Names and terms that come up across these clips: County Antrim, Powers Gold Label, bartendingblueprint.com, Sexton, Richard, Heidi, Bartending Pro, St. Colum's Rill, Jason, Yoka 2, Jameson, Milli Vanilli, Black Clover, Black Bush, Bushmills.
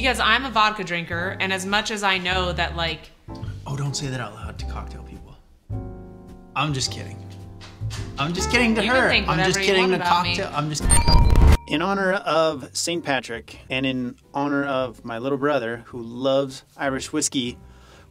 because I'm a vodka drinker, and as much as I know that, like... Oh, don't say that out loud to cocktail people. I'm just kidding. I'm just kidding to her. I'm just kidding to cocktail. I'm just kidding. In honor of St. Patrick, and in honor of my little brother who loves Irish whiskey,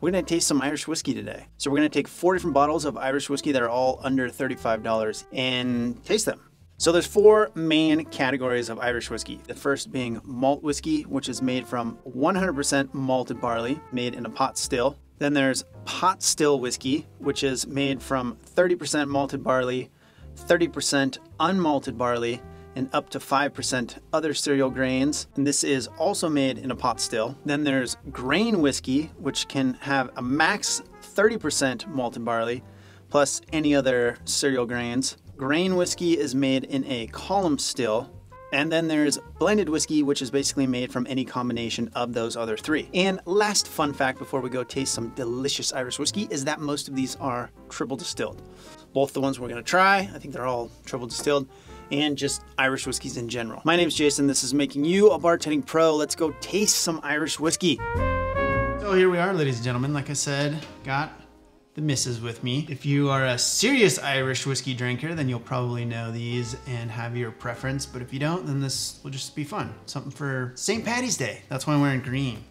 we're gonna taste some Irish whiskey today. So we're gonna take 4 different bottles of Irish whiskey that are all under $35 and taste them. So there's 4 main categories of Irish whiskey. The first being malt whiskey, which is made from 100% malted barley, made in a pot still. Then there's pot still whiskey, which is made from 30% malted barley, 30% unmalted barley, and up to 5% other cereal grains. And this is also made in a pot still. Then there's grain whiskey, which can have a max 30% malted barley, plus any other cereal grains. Grain whiskey is made in a column still. And then there's blended whiskey, which is basically made from any combination of those other 3. And last fun fact before we go taste some delicious Irish whiskey is that most of these are triple distilled. Both the ones we're gonna try, I think they're all triple distilled, and just Irish whiskeys in general. My name's Jason, this is Making You a Bartending Pro. Let's go taste some Irish whiskey. So here we are, ladies and gentlemen. Like I said, got the missus with me. If you are a serious Irish whiskey drinker, then you'll probably know these and have your preference, but if you don't, then this will just be fun. Something for St. Patty's Day. That's why I'm wearing green.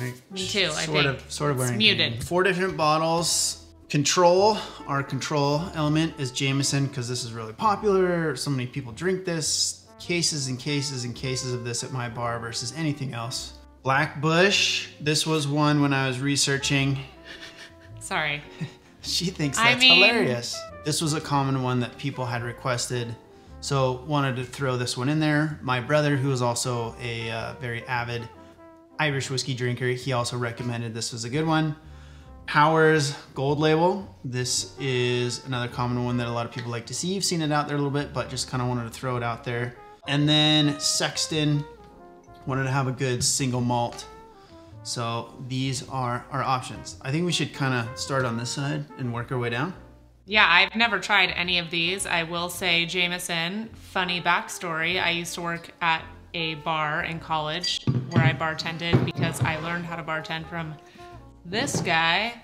Right? Me too, I think. Sort of wearing green. It's muted. 4 different bottles. Control, our control element is Jameson, because this is really popular. So many people drink this. Cases and cases and cases of this at my bar versus anything else. Black Bush, this was one when I was researching. Sorry. She thinks that's hilarious. This was a common one that people had requested, so wanted to throw this one in there. My brother, who is also a very avid Irish whiskey drinker, he also recommended this was a good one. Powers Gold Label. This is another common one that a lot of people like to see. You've seen it out there a little bit, but just kind of wanted to throw it out there. And then Sexton, wanted to have a good single malt. So these are our options. I think we should kind of start on this side and work our way down. Yeah, I've never tried any of these. I will say Jameson, funny backstory. I used to work at a bar in college where I bartended because I learned how to bartend from this guy.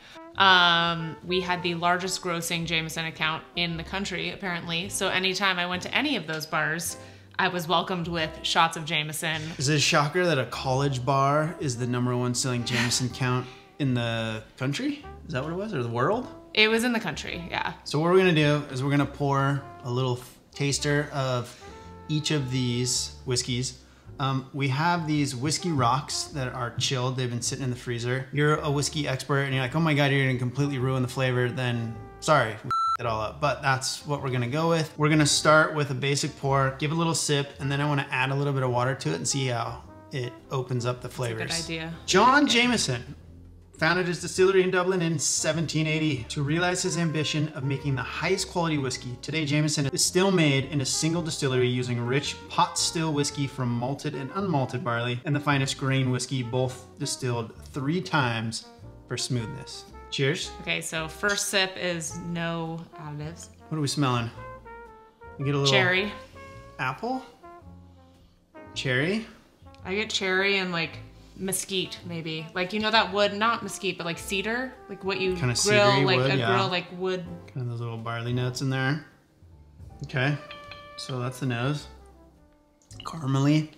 We had the largest grossing Jameson account in the country, apparently. So anytime I went to any of those bars, I was welcomed with shots of Jameson. Is it a shocker that a college bar is the #1 selling Jameson count in the country? Is that what it was, or the world? It was in the country, yeah. So what we're gonna do is we're gonna pour a little taster of each of these whiskeys. We have these whiskey rocks that are chilled. They've been sitting in the freezer. You're a whiskey expert and you're like, oh my God, you're gonna completely ruin the flavor. Then, sorry, we f***ed it all up. But that's what we're gonna go with. We're gonna start with a basic pour, give it a little sip, and then I wanna add a little bit of water to it and see how it opens up the flavors. That's a good idea. John Jameson founded his distillery in Dublin in 1780 to realize his ambition of making the highest quality whiskey. Today, Jameson is still made in a single distillery using rich pot still whiskey from malted and unmalted barley and the finest grain whiskey, both distilled 3 times for smoothness. Cheers. Okay, so first sip is no additives. What are we smelling? We get a little cherry. Apple? Cherry? I get cherry and like mesquite, maybe. Like, you know that wood, not mesquite, but like cedar? Like what you kind of grill, like wood, grill, like wood. Kind of those little barley notes in there. Okay, so that's the nose. Caramely.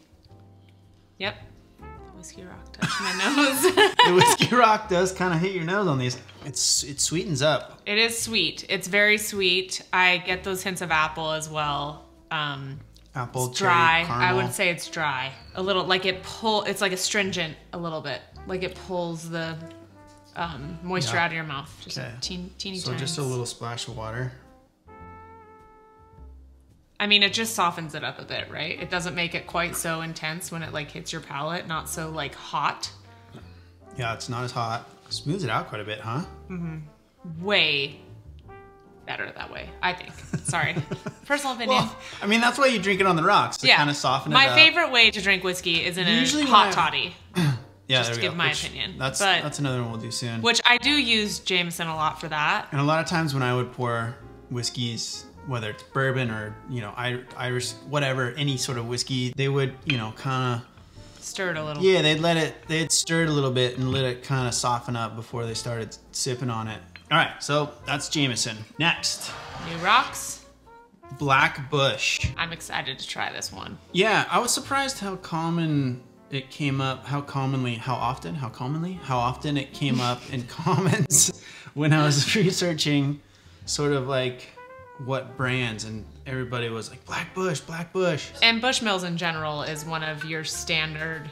Yep, the whiskey rock touched my nose. The whiskey rock does kind of hit your nose on these. It sweetens up. It is sweet, it's very sweet. I get those hints of apple as well. Apple, it's dry. Cherry, I would say it's dry. A little, like it pull. It's like astringent a little bit. Like it pulls the moisture out of your mouth. Just teeny so times. Just a little splash of water. I mean, it just softens it up a bit, right? It doesn't make it quite so intense when it like hits your palate. Not so like hot. Yeah, it's not as hot. It smooths it out quite a bit, huh? Mm-hmm. Way better that way, I think. Sorry, personal opinion. Well, I mean, that's why you drink it on the rocks to kind of soften it up. My favorite way to drink whiskey is in a hot toddy. Yeah, just to give my opinion. That's another one we'll do soon. Which I do use Jameson a lot for that. And a lot of times when I would pour whiskeys, whether it's bourbon or Irish, whatever, any sort of whiskey, they would kind of Stirred a little. Yeah, they'd stirred a little bit and let it kind of soften up before they started sipping on it. All right, so that's Jameson. Next. New rocks. Black Bush. I'm excited to try this one. Yeah, I was surprised how common it came up, how often it came up in comments when I was researching sort of like what brands, and everybody was like, Black Bush, Black Bush. And Bushmills in general is one of your standard.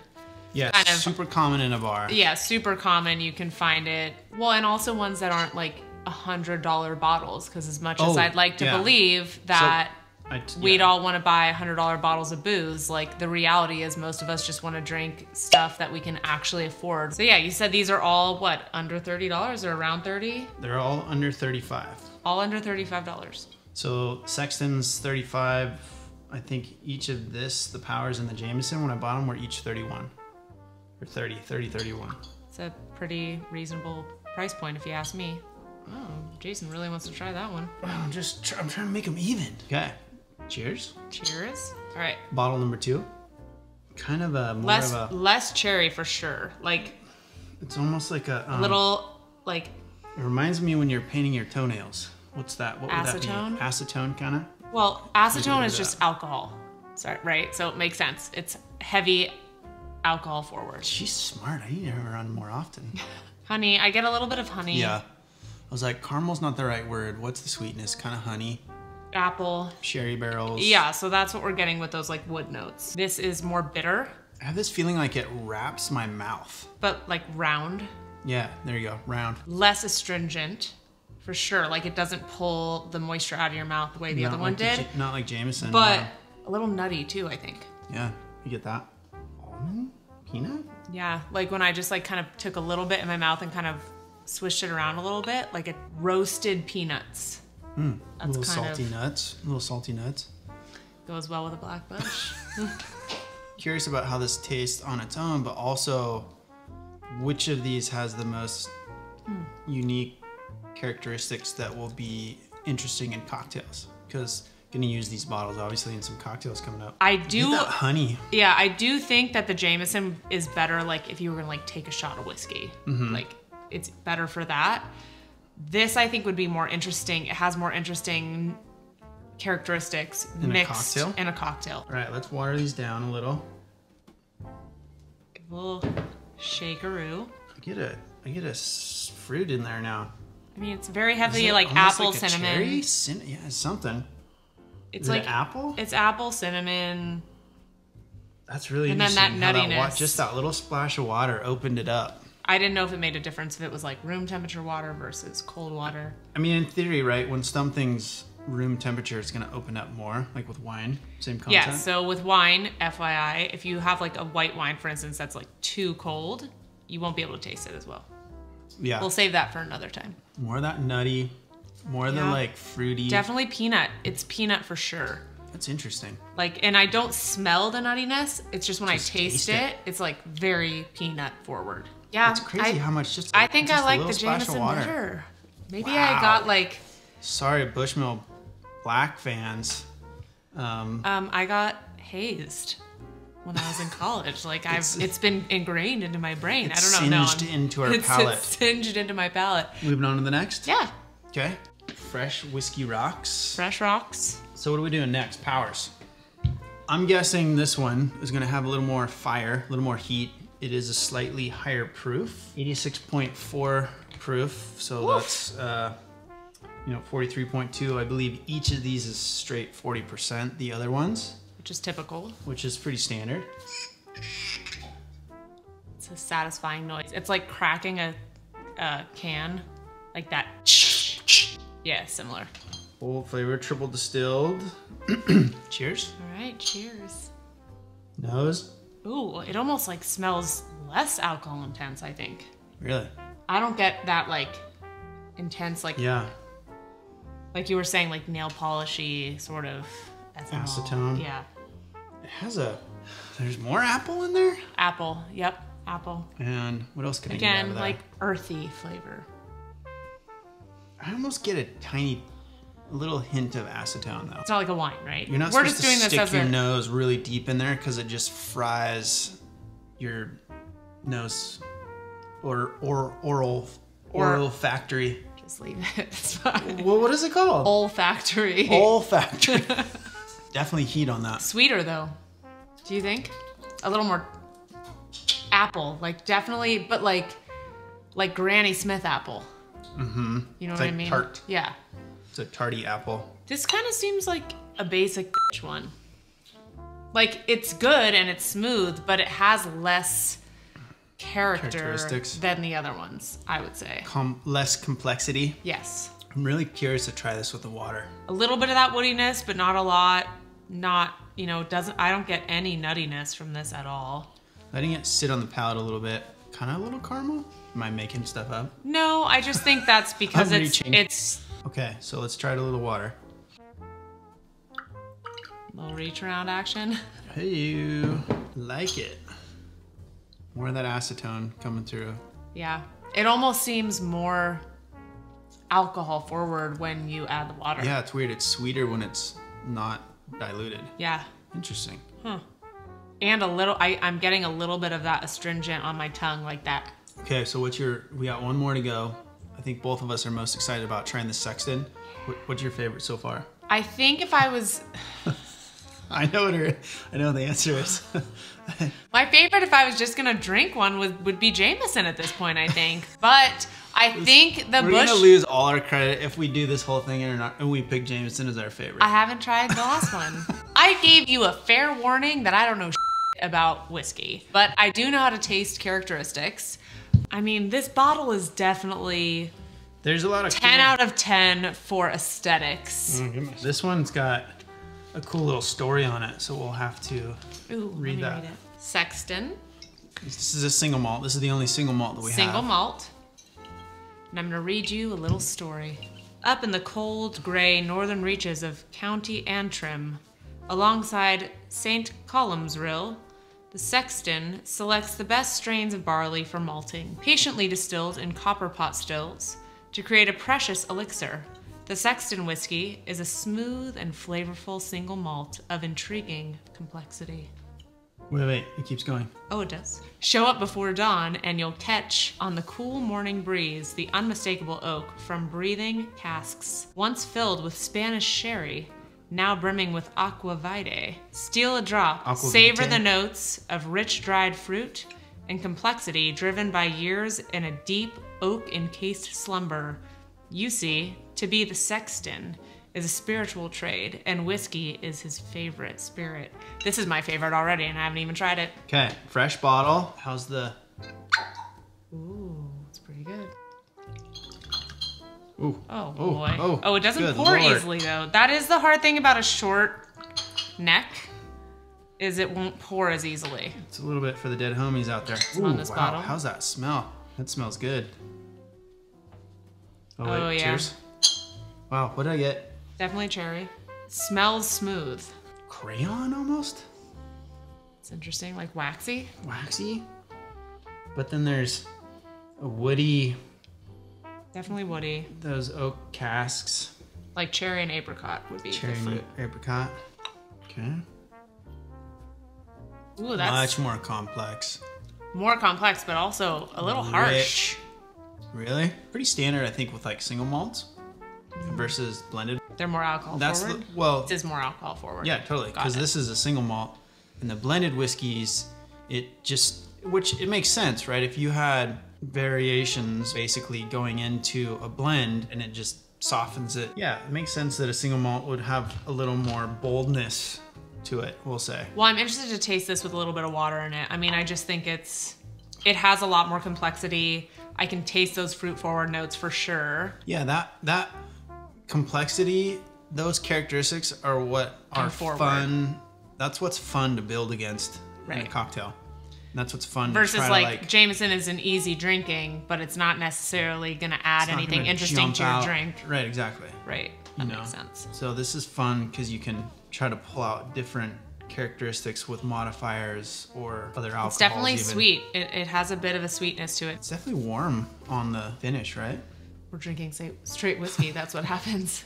Yeah, kind of, super common in a bar. Yeah, super common. You can find it. Well, and also ones that aren't like $100 bottles, because as much as I'd like to believe that we'd all want to buy $100 bottles of booze, like the reality is most of us just want to drink stuff that we can actually afford. So yeah, you said these are all, what, under $30 or around 30? They're all under 35. All under $35. So Sexton's 35. I think each of this, the Powers and the Jameson, when I bought them, were each 31 or 30, 31. It's a pretty reasonable price point, if you ask me. Oh, Jason really wants to try that one. I'm trying to make them even. Okay, cheers. Cheers. All right. Bottle number 2. Kind of a more of a less cherry for sure. Like it's almost like a little like. It reminds me when you're painting your toenails. What's that? What would that be? Acetone? Acetone, kind of? Well, acetone is just alcohol, right? So it makes sense. It's heavy alcohol forward. She's smart. I need her on more often. Honey. I get a little bit of honey. Yeah. I was like, caramel's not the right word. What's the sweetness? Kind of honey. Apple. Sherry barrels. Yeah, so that's what we're getting with those like wood notes. This is more bitter. I have this feeling like it wraps my mouth. But like round. Yeah, there you go, round. Less astringent, for sure. Like it doesn't pull the moisture out of your mouth the way the other one did. Not like Jameson. But a little nutty too, I think. Yeah, you get that. Almond? Peanut? Yeah, like when I just like kind of took a little bit in my mouth and kind of swished it around a little bit, like it roasted peanuts. Mm, that's a little salty nuts, a little salty nuts. Goes well with a Black Bush. Curious about how this tastes on its own, but also which of these has the most unique characteristics that will be interesting in cocktails? Because I'm gonna use these bottles obviously in some cocktails coming up. I do that honey. Yeah, I do think that the Jameson is better. Like if you were gonna like take a shot of whiskey, like it's better for that. This I think would be more interesting. It has more interesting characteristics mixed in a cocktail. All right, let's water these down a little. We'll shakeroo. I get a fruit in there now. I mean, it's very heavy, like apple, like cinnamon. Cherry? Yeah, it's something. It's like apple. It's apple, cinnamon. That's really interesting. And then that nuttiness. Just that little splash of water opened it up. I didn't know if it made a difference if it was like room temperature water versus cold water. I mean, in theory, right? When something's room temperature, it's going to open up more, like with wine, same concept. Yeah, so with wine, FYI, if you have like a white wine, for instance, that's like too cold, you won't be able to taste it as well. Yeah. We'll save that for another time. More of that nutty, more of the like fruity. Definitely peanut. It's peanut for sure. That's interesting. Like, and I don't smell the nuttiness. It's just when I taste it, it's like very peanut forward. Yeah, it's crazy how much just. I think I like the Jameson better. Maybe I got like. Sorry, Bushmill Black fans. I got hazed when I was in college. Like it's been ingrained into my brain. It's I don't know. Singed into our palate. It's singed into my palate. Moving on to the next. Yeah. Okay. Fresh whiskey rocks. Fresh rocks. So what are we doing next? Powers. I'm guessing this one is going to have a little more fire, a little more heat. It is a slightly higher proof, 86.4 proof. So oof. That's, you know, 43.2. I believe each of these is straight 40%, the other ones. Which is typical. Which is pretty standard. It's a satisfying noise. It's like cracking a can, like that. Yeah, similar. Bold flavor, triple distilled. Cheers. All right, cheers. Nose. Ooh, it almost like smells less alcohol intense, I think. Really? I don't get that like intense, like like you were saying, like nail polishy sort of ethanol. Acetone. Yeah. It has a. There's more apple in there. Apple. Yep. Apple. And what else can I get out of that? Like earthy flavor. I almost get a tiny. A little hint of acetone though. It's not like a wine, right? You're not supposed to stick your nose really deep in there because it just fries your nose or olfactory. Just leave it. It's fine. Well, what is it called? Olfactory. Olfactory. Definitely heat on that. Sweeter though. Do you think? A little more apple, like definitely, but like Granny Smith apple. Mm-hmm. You know what I mean? Tart. Yeah. It's a tarty apple. This kind of seems like a basic bitch one. Like it's good and it's smooth, but it has less character than the other ones, I would say. Less complexity? Yes. I'm really curious to try this with the water. A little bit of that woodiness, but not a lot. Not, you know, I don't get any nuttiness from this at all. Letting it sit on the palate a little bit. Kind of a little caramel? Am I making stuff up? No, I just think that's because it's... Okay, so let's try it a little water. Little reach around action. Hey, you like it. More of that acetone coming through. Yeah, it almost seems more alcohol forward when you add the water. Yeah, it's weird. It's sweeter when it's not diluted. Yeah. Interesting. Huh. And a little, I'm getting a little bit of that astringent on my tongue like that. Okay, so what's your, we got one more to go. I think both of us are most excited about trying the Sexton. What's your favorite so far? I think if I was... I know the answer is. My favorite, if I was just gonna drink one, would be Jameson at this point, I think. But I think the Bush. We're gonna lose all our credit if we do this whole thing and we pick Jameson as our favorite. I haven't tried the last one. I gave you a fair warning that I don't know shit about whiskey, but I do know how to taste characteristics. I mean, this bottle is definitely. There's a lot of 10 out of 10 for aesthetics. Mm, this one's got a cool little story on it, so we'll have to read that. Read it. Sexton. This is a single malt. This is the only single malt that we have. Single malt. And I'm gonna read you a little story. Up in the cold, gray northern reaches of County Antrim, alongside St. Colum's Rill, the Sexton selects the best strains of barley for malting, patiently distilled in copper pot stills to create a precious elixir. The Sexton whiskey is a smooth and flavorful single malt of intriguing complexity. Wait, it keeps going. Oh, it does. Show up before dawn and you'll catch on the cool morning breeze the unmistakable oak from breathing casks, once filled with Spanish sherry, now brimming with aqua vitae. Steal a drop, savor the notes of rich dried fruit and complexity driven by years in a deep oak-encased slumber. You see, to be the Sexton is a spiritual trade, and whiskey is his favorite spirit. This is my favorite already, and I haven't even tried it. Okay, fresh bottle. How's the... Ooh, it's pretty good. Ooh. Oh, boy. Oh, it doesn't pour easily, though. That is the hard thing about a short neck, is it won't pour as easily. It's a little bit for the dead homies out there. Ooh, on this bottle. How's that smell? That smells good. Oh, wait, yeah. Cheers. Wow, what did I get? Definitely cherry. Smells smooth. Crayon almost? It's interesting, like waxy. Waxy? But then there's a woody. Definitely woody. Those oak casks. Like cherry and apricot would be cherry the fruit. And apricot. Okay. Ooh, that's much more complex. More complex, but also a little harsh. Really? Pretty standard, I think, with like single malts. Versus blended. They're more alcohol forward? Well, it is more alcohol forward. Yeah, totally, because this is a single malt. And the blended whiskeys, which it makes sense, right? If you had variations basically going into a blend and it just softens it. Yeah, it makes sense that a single malt would have a little more boldness to it, we'll say. Well, I'm interested to taste this with a little bit of water in it. I mean, I just think it has a lot more complexity. I can taste those fruit forward notes for sure. Yeah, that complexity, those characteristics are what are fun. That's what's fun to build against in a cocktail. And that's what's fun versus to try like Jameson is an easy drinking, but it's not necessarily going to add anything interesting to your drink. Right, exactly. Right. That makes sense. So this is fun because you can try to pull out different characteristics with modifiers or other alcohols. It's definitely sweet. It has a bit of a sweetness to it. It's definitely warm on the finish, right? We're drinking straight whiskey, that's what happens.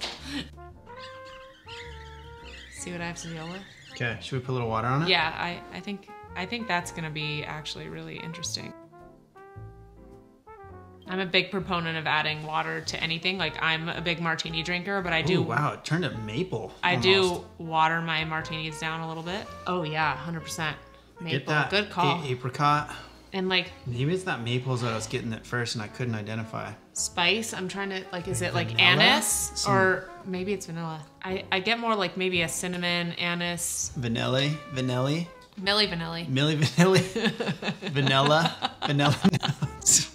See what I have to deal with? Okay, should we put a little water on it? Yeah, I think I think that's gonna be actually really interesting. I'm a big proponent of adding water to anything. Like, I'm a big martini drinker, but I do... Ooh, wow, it turned to maple. I do water my martinis down a little bit. Oh yeah, 100%. Maple, get that good call. Apricot. And like... Maybe it's not maples that I was getting at first and I couldn't identify. Spice, I'm trying to... Like, is it like anise? Or maybe it's vanilla. I get more like maybe a cinnamon, anise. Vanilla, vanilla. Milli vanilli. Milli vanilli. Vanilla. Vanilla.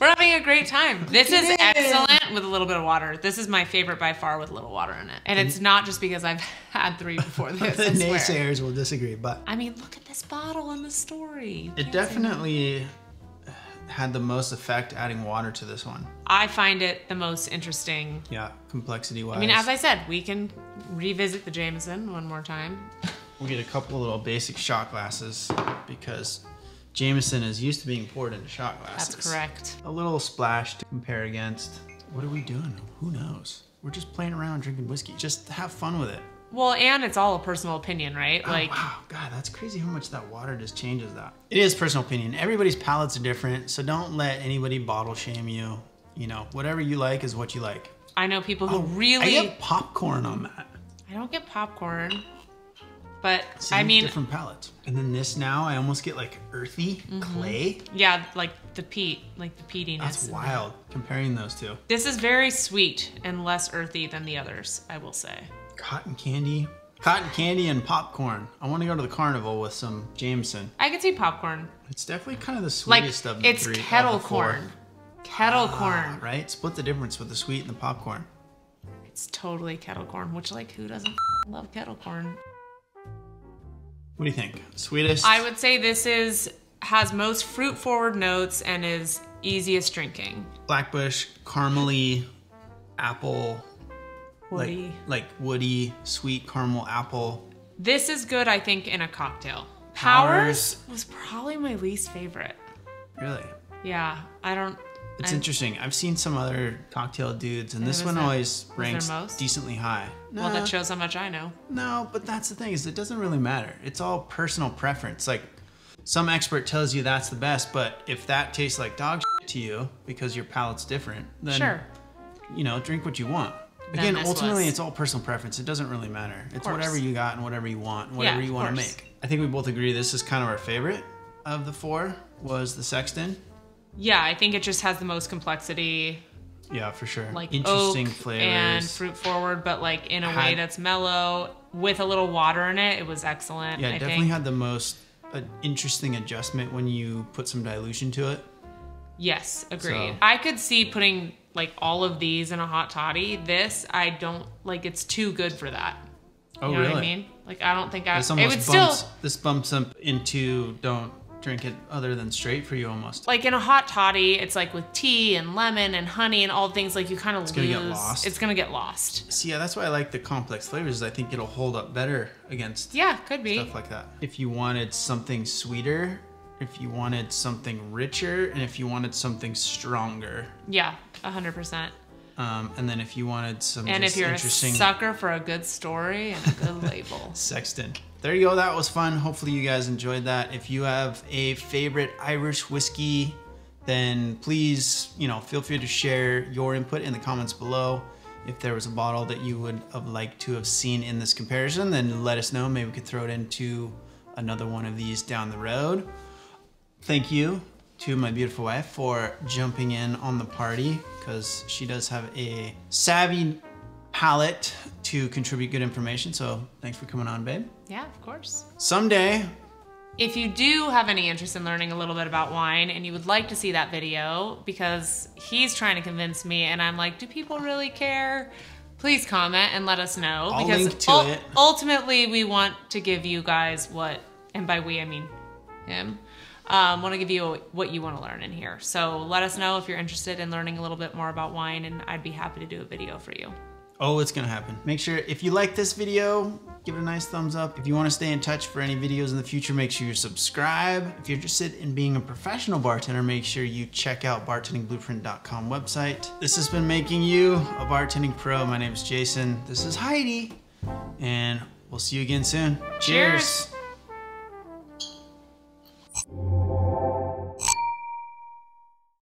We're having a great time. This is excellent with a little bit of water. This is my favorite by far with little water in it. And it's not just because I've had three before this. The naysayers will disagree, but I mean, look at this bottle in the story. It definitely had the most effect adding water to this one. I find it the most interesting. Yeah, complexity wise. I mean, as I said, we can revisit the Jameson one more time. We'll get a couple little basic shot glasses because Jameson is used to being poured into shot glasses. That's correct. A little splash to compare against. What are we doing? Who knows? We're just playing around drinking whiskey. Just have fun with it. Well, and it's all a personal opinion, right? Oh, like, wow, God, that's crazy how much that water just changes that. It is personal opinion. Everybody's palates are different, so don't let anybody bottle shame you. You know, whatever you like is what you like. I know people who really... I get popcorn on that. I don't get popcorn. But I mean, different palettes. And then this now, I almost get like earthy clay. Yeah, like the peatiness. That's wild comparing those two. This is very sweet and less earthy than the others, I will say. Cotton candy and popcorn. I want to go to the carnival with some Jameson. I could see popcorn. It's definitely kind of the sweetest of the three. It's kettle corn. Kettle corn, right? Split the difference with the sweet and the popcorn. It's totally kettle corn, which like who doesn't love kettle corn? What do you think? Sweetest? I would say this has most fruit-forward notes and is easiest drinking. Black Bush, caramely, apple, woody. Like woody, sweet caramel apple. This is good, I think, in a cocktail. Powers was probably my least favorite. Really? Yeah, I don't... It's interesting. I've seen some other cocktail dudes, and this one always ranks decently high. No, well, that shows how much I know. No, but that's the thing, is it doesn't really matter. It's all personal preference. Like, some expert tells you that's the best, but if that tastes like dog shit to you because your palate's different, then, sure, you know, drink what you want. Again, ultimately, it's all personal preference. It doesn't really matter. It's whatever you got and whatever you want, and whatever you want to make. I think we both agree this is kind of our favorite of the four, was the Sexton. Yeah, I think it just has the most complexity. Yeah, for sure. Like interesting flavors and fruit forward, but like in a way that's mellow with a little water in it. It was excellent. Yeah, it definitely had the most interesting adjustment when you put some dilution to it. Yes, agreed. So, I could see putting like all of these in a hot toddy. This, I don't like. It's too good for that. Oh, you know really? What I mean? Like I don't think I. It would This bumps up into don't drink it other than straight for you almost. Like in a hot toddy, it's like with tea and lemon and honey and all the things, like you kind of lose. It's gonna get lost. It's gonna get lost. See, yeah, that's why I like the complex flavors. I think it'll hold up better against could be stuff like that. If you wanted something sweeter, if you wanted something richer, and if you wanted something stronger. Yeah, 100%. And then if you wanted some interesting... And if you're a sucker for a good story and a good label. Sexton. There you go, that was fun. Hopefully you guys enjoyed that. If you have a favorite Irish whiskey, then please, you know, feel free to share your input in the comments below. If there was a bottle that you would have liked to have seen in this comparison, then let us know. Maybe we could throw it into another one of these down the road. Thank you to my beautiful wife for jumping in on the party, because she does have a savvy palette to contribute good information. So thanks for coming on, babe. Yeah, of course. Someday. If you do have any interest in learning a little bit about wine and you would like to see that video, because he's trying to convince me and I'm like, do people really care? Please comment and let us know. I'll link to it. Ultimately we want to give you guys what, and by we I mean him, want to give you what you want to learn in here. So let us know if you're interested in learning a little bit more about wine and I'd be happy to do a video for you. Oh, it's gonna happen. Make sure, if you like this video, give it a nice thumbs up. If you wanna stay in touch for any videos in the future, make sure you subscribe. If you're interested in being a professional bartender, make sure you check out bartendingblueprint.com website. This has been Making You a Bartending Pro. My name's Jason, this is Heidi, and we'll see you again soon. Cheers.